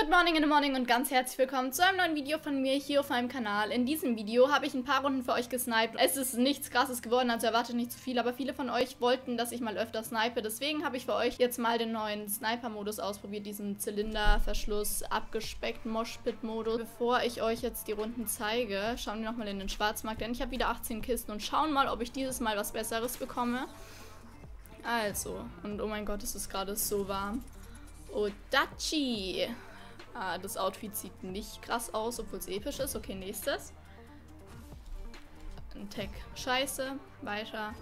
Good morning in the morning und ganz herzlich willkommen zu einem neuen Video von mir hier auf meinem Kanal. In diesem Video habe ich ein paar Runden für euch gesniped. Es ist nichts Krasses geworden, also erwartet nicht zu viel, aber viele von euch wollten, dass ich mal öfter snipe. Deswegen habe ich für euch jetzt mal den neuen Sniper-Modus ausprobiert, diesen Zylinderverschluss abgespeckt Moshpit-Modus. Bevor ich euch jetzt die Runden zeige, schauen wir nochmal in den Schwarzmarkt, denn ich habe wieder 18 Kisten und schauen mal, ob ich dieses Mal was Besseres bekomme. Also, und oh mein Gott, es ist gerade so warm. Odachi! Ah, das Outfit sieht nicht krass aus, obwohl es episch ist. Okay, nächstes. Ein Tech. Scheiße. Weiter.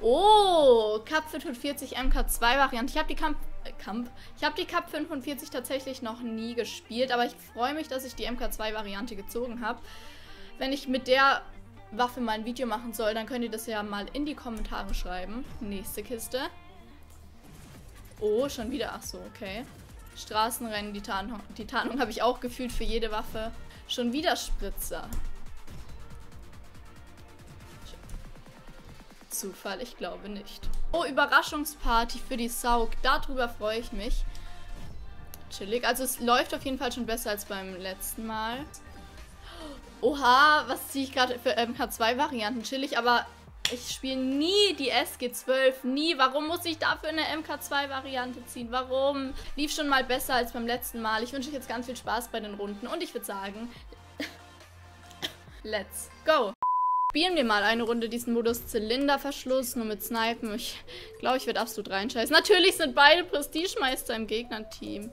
Oh, Cup 45 MK2 Variante. Ich habe die Cup 45 tatsächlich noch nie gespielt, aber ich freue mich, dass ich die MK2 Variante gezogen habe. Wenn ich mit der Waffe mal ein Video machen soll, dann könnt ihr das ja mal in die Kommentare schreiben. Nächste Kiste. Oh, schon wieder. Ach so, okay. Straßenrennen, die Tarnung habe ich auch gefühlt für jede Waffe. Schon wieder Spritzer. Zufall, ich glaube nicht. Oh, Überraschungsparty für die Saug. Darüber freue ich mich. Chillig. Also es läuft auf jeden Fall schon besser als beim letzten Mal. Oha, was ziehe ich gerade für MK2-Varianten? Chillig, aber ich spiele nie die SG-12, nie. Warum muss ich dafür eine MK2-Variante ziehen? Warum? Lief schon mal besser als beim letzten Mal. Ich wünsche euch jetzt ganz viel Spaß bei den Runden und ich würde sagen, let's go. Spielen wir mal eine Runde diesen Modus Zylinderverschluss, nur mit Snipen. Ich glaube, ich werde absolut reinscheißen. Natürlich sind beide Prestigemeister im Gegnerteam.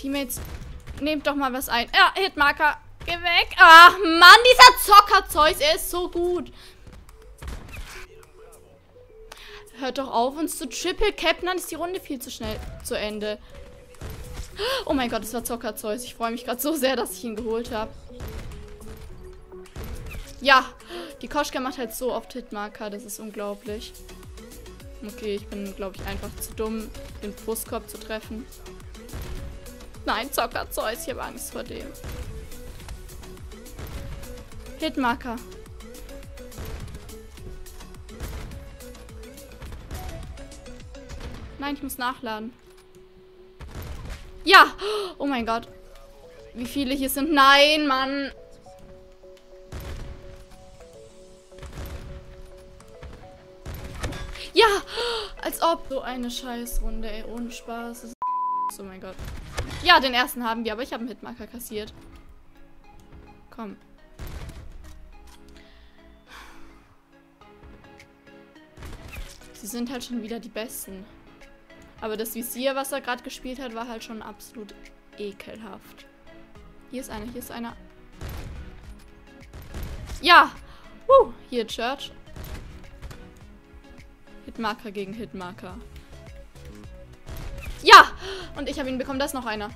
Teammates, nehmt doch mal was ein. Ja, Hitmarker, geh weg. Ach Mann, dieser Zockerzeus, er ist so gut. Hört doch auf, uns zu triple-cappen, dann ist die Runde viel zu schnell zu Ende. Oh mein Gott, das war Zockerzeus. Ich freue mich gerade so sehr, dass ich ihn geholt habe. Ja, die Koschka macht halt so oft Hitmarker, das ist unglaublich. Okay, ich bin, glaube ich, einfach zu dumm, den Brustkorb zu treffen. Nein, Zockerzeus, ich habe Angst vor dem. Hitmarker. Nein, ich muss nachladen. Ja! Oh mein Gott. Wie viele hier sind? Nein, Mann! Ja! Als ob. So eine Scheißrunde, ey. Ohne Spaß. Das ist oh mein Gott. Ja, den ersten haben wir, aber ich habe einen Hitmarker kassiert. Komm. Sie sind halt schon wieder die Besten. Aber das Visier, was er gerade gespielt hat, war halt schon absolut ekelhaft. Hier ist einer, hier ist einer. Ja! Hier, Church. Hitmarker gegen Hitmarker. Ja! Und ich habe ihn bekommen. Da ist noch einer.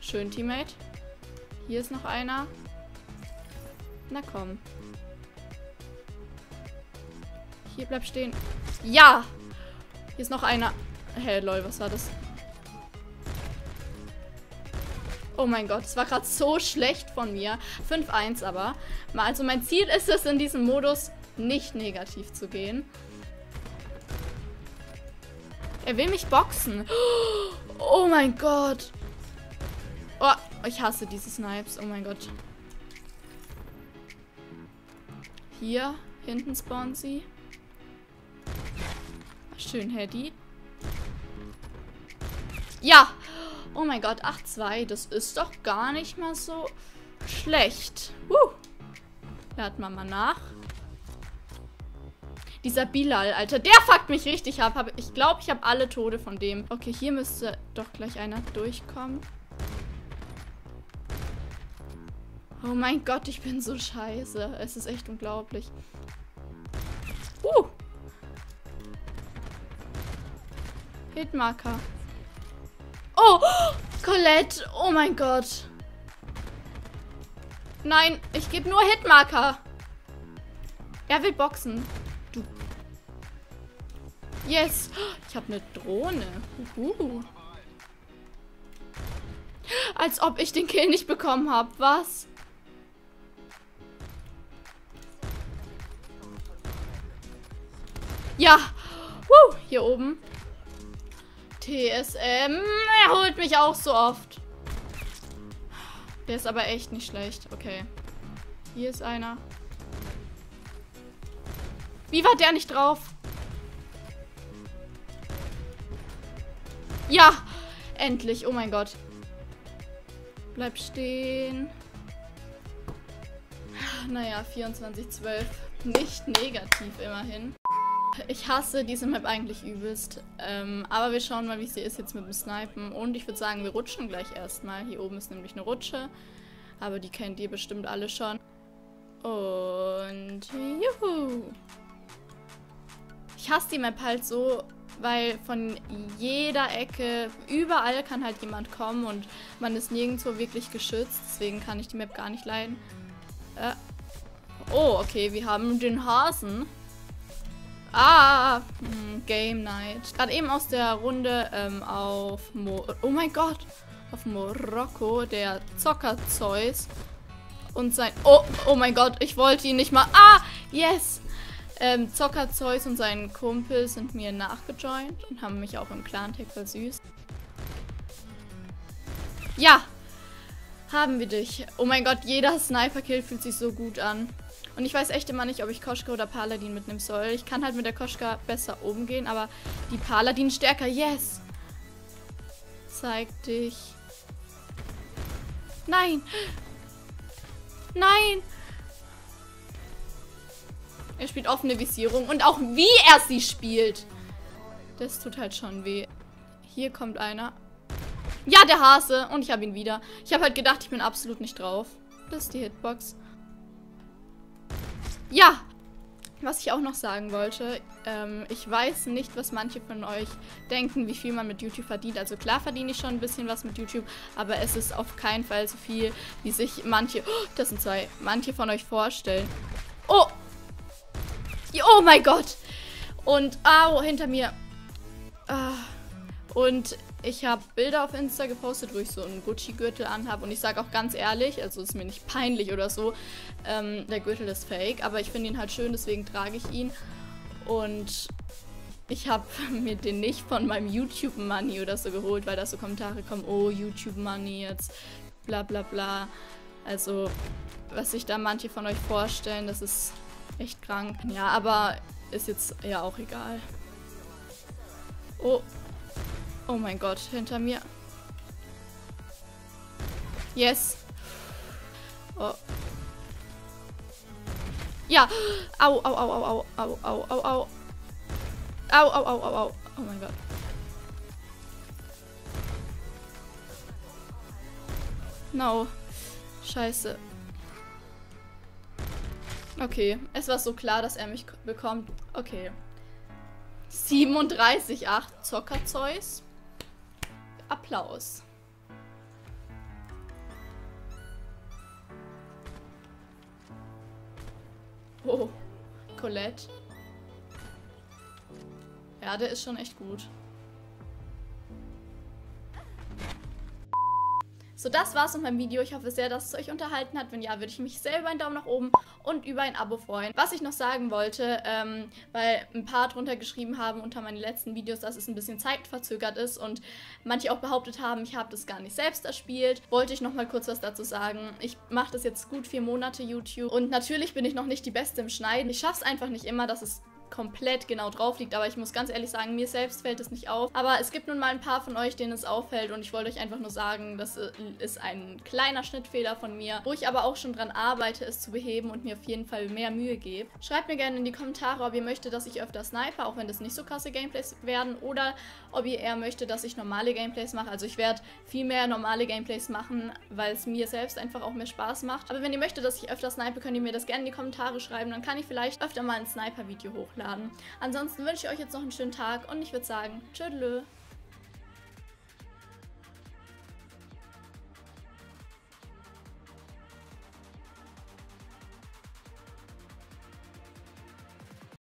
Schön, Teammate. Hier ist noch einer. Na komm. Hier, bleib stehen. Ja! Hier ist noch einer. Hey, lol, was war das? Oh mein Gott, es war gerade so schlecht von mir. 5-1 aber. Also mein Ziel ist es, in diesem Modus nicht negativ zu gehen. Er will mich boxen. Oh mein Gott. Oh, ich hasse diese Snipes. Oh mein Gott. Hier, hinten spawnen sie. Schön, Hedy. Ja! Oh mein Gott, 8-2. Das ist doch gar nicht mal so schlecht. Laden wir mal nach. Dieser Bilal, Alter, der fuckt mich richtig ab. Ich glaube, ich habe alle Tode von dem. Okay, hier müsste doch gleich einer durchkommen. Oh mein Gott, ich bin so scheiße. Es ist echt unglaublich. Hitmarker. Oh! Colette! Oh mein Gott! Nein, ich gebe nur Hitmarker! Er will boxen. Du. Yes! Ich habe eine Drohne. Als ob ich den Kill nicht bekommen habe. Was? Ja! Hier oben. TSM, er holt mich auch so oft. Der ist aber echt nicht schlecht. Okay. Hier ist einer. Wie war der nicht drauf? Ja, endlich. Oh mein Gott. Bleib stehen. Naja, 24-12. Nicht negativ immerhin. Ich hasse diese Map eigentlich übelst, aber wir schauen mal, wie sie ist jetzt mit dem Snipen. Und ich würde sagen, wir rutschen gleich erstmal. Hier oben ist nämlich eine Rutsche, aber die kennt ihr bestimmt alle schon. Und juhu! Ich hasse die Map halt so, weil von jeder Ecke, überall kann halt jemand kommen und man ist nirgendwo wirklich geschützt. Deswegen kann ich die Map gar nicht leiden. Oh, okay, wir haben den Hasen. Ah, Game Night. Gerade eben aus der Runde auf oh mein Gott, auf Morocco, der Zockerzeus und sein oh mein Gott, ich wollte ihn nicht mal. Ah, yes. Zockerzeus und sein Kumpel sind mir nachgejoint und haben mich auch im Clan-Tag versüßt. Ja, haben wir dich. Oh mein Gott, jeder Sniper-Kill fühlt sich so gut an. Und ich weiß echt immer nicht, ob ich Koschka oder Paladin mitnehmen soll. Ich kann halt mit der Koschka besser umgehen, aber die Paladin stärker. Yes! Zeig dich. Nein! Nein! Er spielt offene Visierung und auch wie er sie spielt. Das tut halt schon weh. Hier kommt einer. Ja, der Hase. Und ich habe ihn wieder. Ich habe halt gedacht, ich bin absolut nicht drauf. Das ist die Hitbox. Ja. Was ich auch noch sagen wollte. Ich weiß nicht, was manche von euch denken, wie viel man mit YouTube verdient. Also klar verdiene ich schon ein bisschen was mit YouTube. Aber es ist auf keinen Fall so viel, wie sich manche... Oh, das sind zwei. Manche von euch vorstellen. Oh. Oh mein Gott. Und... Au, hinter mir. Und... Ich habe Bilder auf Insta gepostet, wo ich so einen Gucci-Gürtel anhabe. Und ich sage auch ganz ehrlich, also ist mir nicht peinlich oder so, der Gürtel ist fake. Aber ich finde ihn halt schön, deswegen trage ich ihn. Und ich habe mir den nicht von meinem YouTube-Money oder so geholt, weil da so Kommentare kommen, oh, YouTube-Money jetzt, bla bla bla. Also, was sich da manche von euch vorstellen, das ist echt krank. Ja, aber ist jetzt ja auch egal. Oh. Oh mein Gott, hinter mir. Yes. Oh. Ja. Au, au, au, au, au, au, au, au. Au, au, au, au, au. Oh mein Gott. No. Scheiße. Okay, es war so klar, dass er mich bekommt. Okay. 37,8 Zockerzeus. Applaus. Oh, Colette. Ja, der ist schon echt gut. So, das war's mit meinem Video. Ich hoffe sehr, dass es euch unterhalten hat. Wenn ja, würde ich mich sehr über einen Daumen nach oben und über ein Abo freuen. Was ich noch sagen wollte, weil ein paar drunter geschrieben haben unter meinen letzten Videos, dass es ein bisschen zeitverzögert ist und manche auch behauptet haben, ich habe das gar nicht selbst erspielt, wollte ich noch mal kurz was dazu sagen. Ich mache das jetzt gut 4 Monate YouTube und natürlich bin ich noch nicht die Beste im Schneiden. Ich schaffe es einfach nicht immer, dass es komplett genau drauf liegt, aber ich muss ganz ehrlich sagen, mir selbst fällt es nicht auf, aber es gibt nun mal ein paar von euch, denen es auffällt und ich wollte euch einfach nur sagen, das ist ein kleiner Schnittfehler von mir, wo ich aber auch schon dran arbeite, es zu beheben und mir auf jeden Fall mehr Mühe gebe. Schreibt mir gerne in die Kommentare, ob ihr möchtet, dass ich öfter sniper, auch wenn das nicht so krasse Gameplays werden, oder ob ihr eher möchtet, dass ich normale Gameplays mache. Also ich werde viel mehr normale Gameplays machen, weil es mir selbst einfach auch mehr Spaß macht, aber wenn ihr möchtet, dass ich öfter sniper, könnt ihr mir das gerne in die Kommentare schreiben, dann kann ich vielleicht öfter mal ein Sniper-Video hochladen. Ansonsten wünsche ich euch jetzt noch einen schönen Tag und ich würde sagen, tschüdelö.